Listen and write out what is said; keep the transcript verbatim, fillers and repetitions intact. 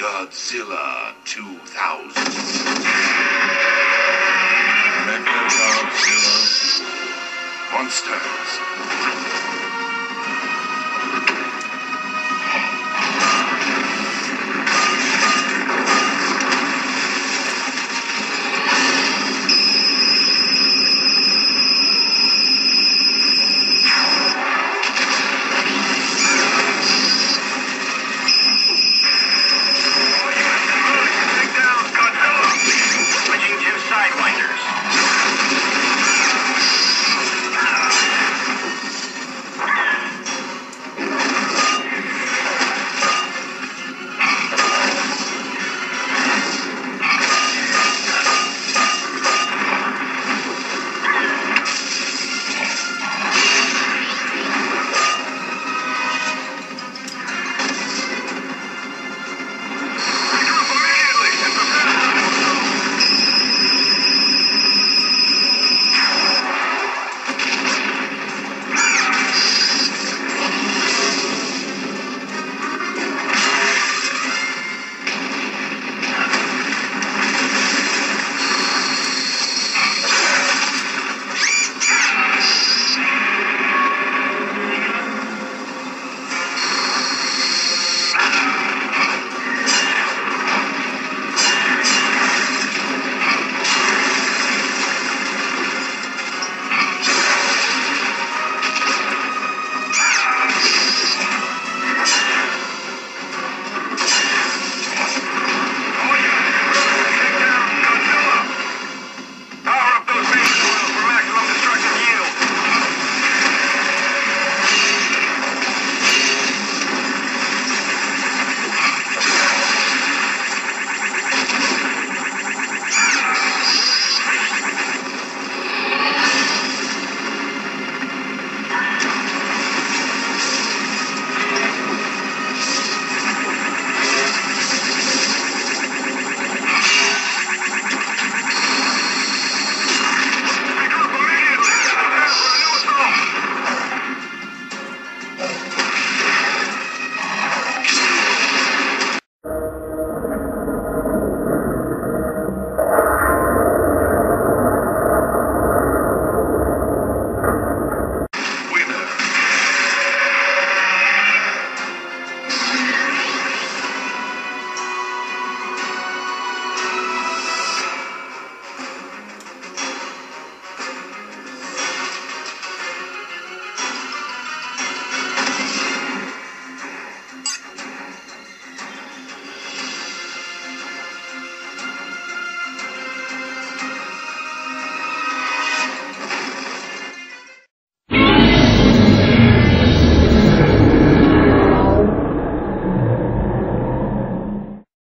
Godzilla two thousand. Mechagodzilla. Monsters.